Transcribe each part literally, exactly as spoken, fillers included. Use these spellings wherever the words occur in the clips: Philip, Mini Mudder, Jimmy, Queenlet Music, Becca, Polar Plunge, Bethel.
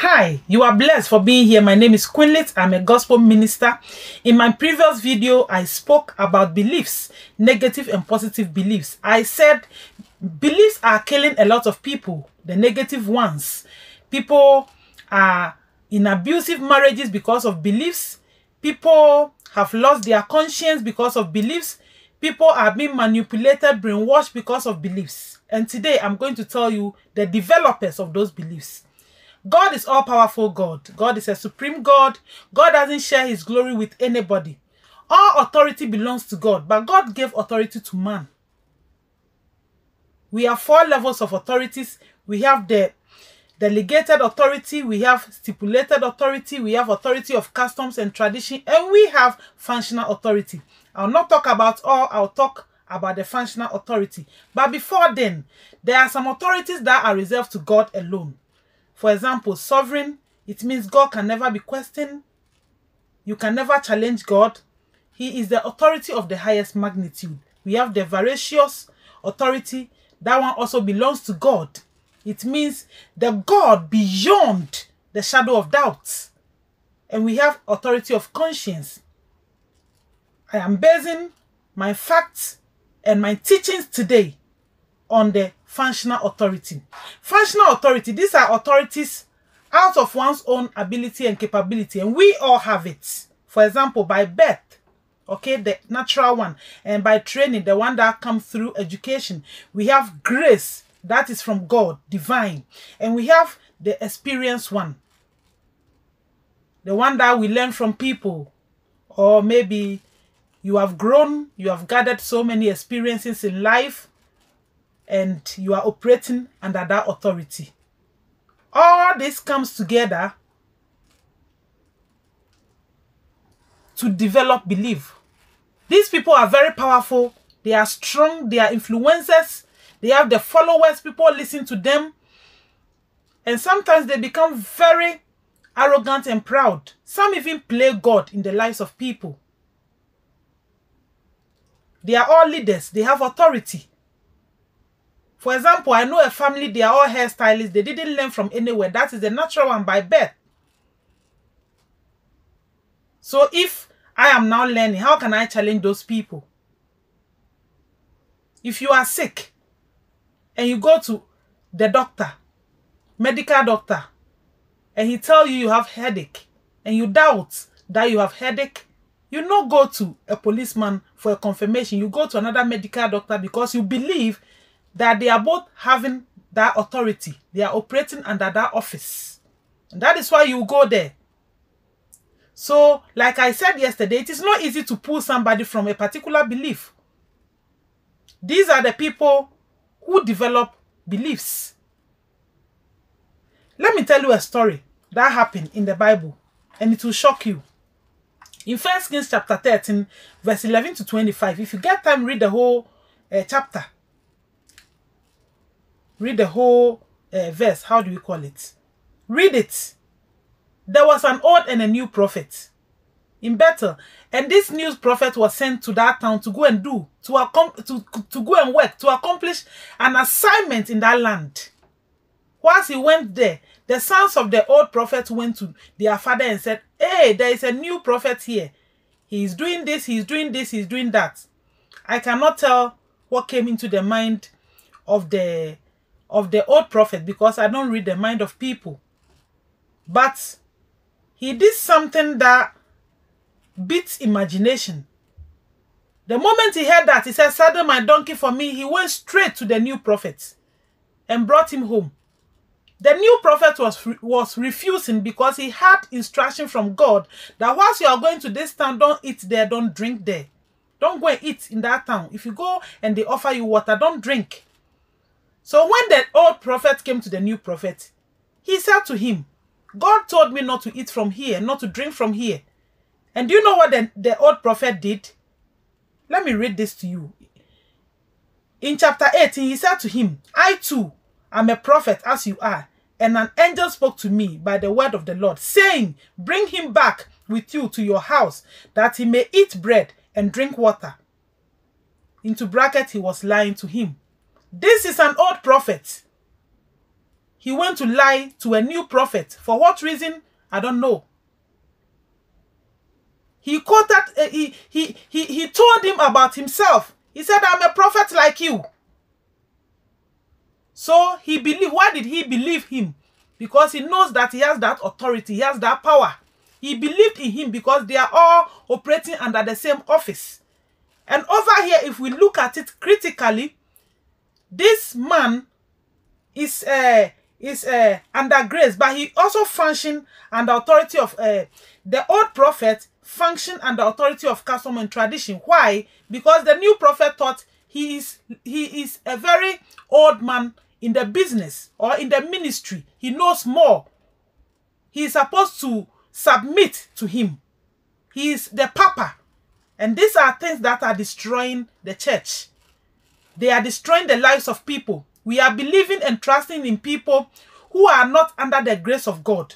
Hi, you are blessed for being here. My name is Queenlet. I'm a gospel minister. In my previous video, I spoke about beliefs, negative and positive beliefs. I said beliefs are killing a lot of people, the negative ones. People are in abusive marriages because of beliefs. People have lost their conscience because of beliefs. People are being manipulated, brainwashed because of beliefs. And today, I'm going to tell you the developers of those beliefs. God is all-powerful God. God is a supreme God. God doesn't share his glory with anybody. All authority belongs to God, but God gave authority to man. We have four levels of authorities. We have the delegated authority, we have stipulated authority, we have authority of customs and tradition, and we have functional authority. I'll not talk about all, I'll talk about the functional authority. But before then, there are some authorities that are reserved to God alone. For example, sovereign, it means God can never be questioned. You can never challenge God. He is the authority of the highest magnitude. We have the veracious authority. That one also belongs to God. It means the God beyond the shadow of doubt. And we have authority of conscience. I am basing my facts and my teachings today on the functional authority. Functional authority, these are authorities out of one's own ability and capability, and we all have it. For example, by birth, okay, the natural one, and by training, the one that comes through education. We have grace, that is from God, divine, and we have the experienced one, the one that we learn from people, or maybe you have grown, you have gathered so many experiences in life, and you are operating under that authority. All this comes together to develop belief. These people are very powerful. They are strong. They are influencers. They have the followers. People listen to them. And sometimes they become very arrogant and proud. Some even play God in the lives of people. They are all leaders. They have authority. For example, I know a family, they are all hairstylists. They didn't learn from anywhere. That is the natural one by birth. So if I am now learning, how can I challenge those people? If you are sick and you go to the doctor, medical doctor, and he tells you you have headache, and you doubt that you have headache, you don't go to a policeman for a confirmation. You go to another medical doctor because you believe that they are both having that authority. They are operating under that office. And that is why you go there. So, like I said yesterday, it is not easy to pull somebody from a particular belief. These are the people who develop beliefs. Let me tell you a story that happened in the Bible, and it will shock you. In first Kings chapter thirteen, verse eleven to twenty-five, if you get time, read the whole uh, chapter. Read the whole uh, verse. How do we call it? Read it. There was an old and a new prophet in Bethel, and this new prophet was sent to that town to go and do, to to, to go and work, to accomplish an assignment in that land. Whilst he went there, the sons of the old prophet went to their father and said, "Hey, there is a new prophet here. He is doing this, he is doing this, he is doing that." I cannot tell what came into the mind of the of the old prophet, because I don't read the mind of people. But he did something that beats imagination. The moment he heard that, he said, "Saddle my donkey for me." He went straight to the new prophet and brought him home. The new prophet was, was refusing because he had instruction from God that whilst you are going to this town, don't eat there, don't drink there. Don't go and eat in that town. If you go and they offer you water, don't drink. So when the old prophet came to the new prophet, he said to him, "God told me not to eat from here, not to drink from here." And do you know what the, the old prophet did? Let me read this to you. In chapter eighteen, he said to him, "I too am a prophet as you are, and an angel spoke to me by the word of the Lord, saying, bring him back with you to your house, that he may eat bread and drink water." Into bracket, he was lying to him. This is an old prophet. he went to lie to a new prophet. For what reason? I don't know. He quoted, uh, he, he, he, he told him about himself. He said, I'm a prophet like you. So he believed. Why did he believe him? Because he knows that he has that authority, he has that power. He believed in him because they are all operating under the same office. And over here, if we look at it critically, this man is uh, is uh, under grace, but he also functioned under authority of uh, the old prophet. Functioned under authority of custom and tradition. Why? Because the new prophet thought he is he is a very old man in the business or in the ministry. He knows more. He is supposed to submit to him. He is the papa. And these are things that are destroying the church. They are destroying the lives of people. We are believing and trusting in people who are not under the grace of God,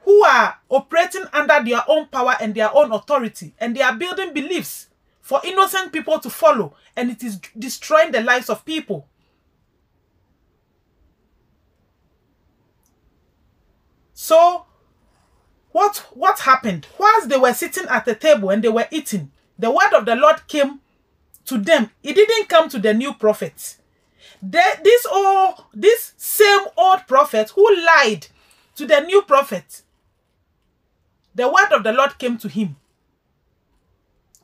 who are operating under their own power and their own authority, and they are building beliefs for innocent people to follow, and it is destroying the lives of people. So, what, what happened? Whilst they were sitting at the table and they were eating, the word of the Lord came to them. It didn't come to the new prophets. They, this, old, this same old prophet who lied to the new prophet, the word of the Lord came to him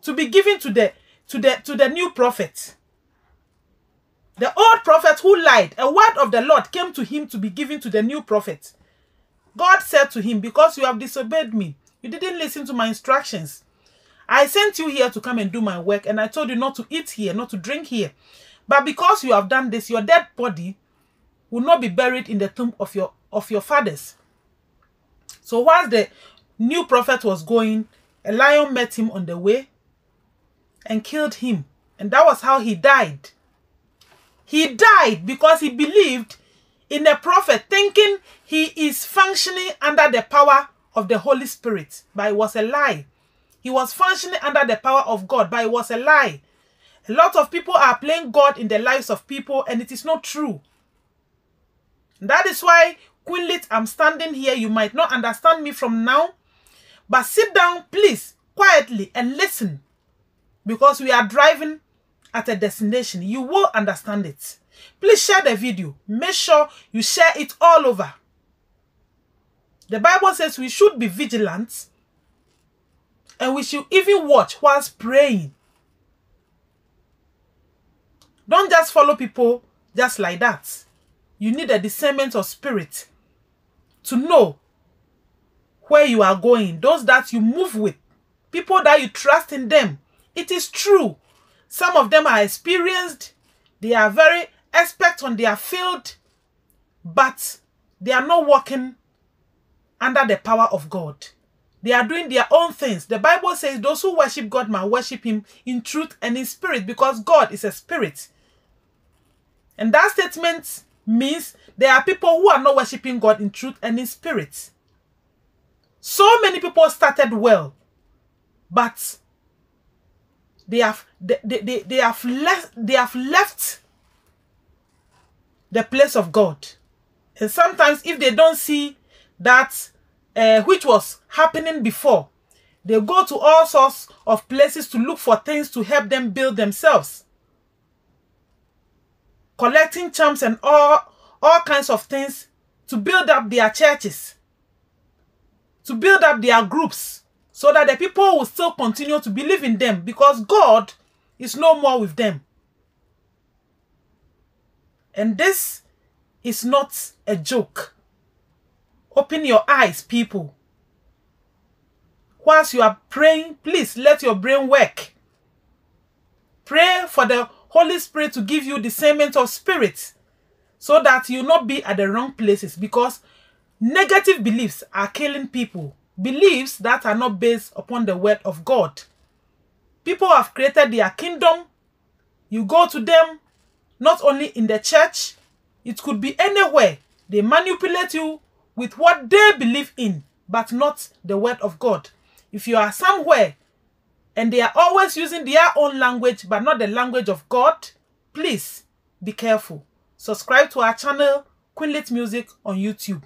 to be given to the, to the, to the new prophet. The old prophet who lied, a word of the Lord came to him to be given to the new prophet. God said to him, because you have disobeyed me, you didn't listen to my instructions. I sent you here to come and do my work, and I told you not to eat here, not to drink here. But because you have done this, your dead body will not be buried in the tomb of your, of your fathers. So whilst the new prophet was going, a lion met him on the way and killed him. And that was how he died. He died because he believed in a prophet, thinking he is functioning under the power of the Holy Spirit, but it was a lie. He was functioning under the power of God, but it was a lie. A lot of people are playing God in the lives of people, and it is not true. That is why, Queenlet, I'm standing here. You might not understand me from now, but sit down, please, quietly, and listen, because we are driving at a destination. You will understand it. Please share the video. Make sure you share it all over. The Bible says we should be vigilant, and we should even watch whilst praying. Don't just follow people just like that. You need a discernment of spirit to know where you are going. Those that you move with, people that you trust in them. It is true. Some of them are experienced. They are very expert on their field, but they are not walking under the power of God. They are doing their own things. The Bible says those who worship God must worship him in truth and in spirit, because God is a spirit. And that statement means there are people who are not worshiping God in truth and in spirit. So many people started well, but they have they, they, they have left they have left the place of God. And sometimes if they don't see that uh, which was happening before, they go to all sorts of places to look for things to help them build themselves, collecting charms and all all kinds of things to build up their churches, to build up their groups, so that the people will still continue to believe in them, because God is no more with them. And this is not a joke. Open your eyes, people. Whilst you are praying, please let your brain work. Pray for the Holy Spirit to give you discernment of spirit, so that you not be at the wrong places, because negative beliefs are killing people. Beliefs that are not based upon the word of God. People have created their kingdom. You go to them, not only in the church, it could be anywhere. They manipulate you with what they believe in, but not the word of God. If you are somewhere and they are always using their own language, but not the language of God, please be careful. Subscribe to our channel Queenlet Music on YouTube.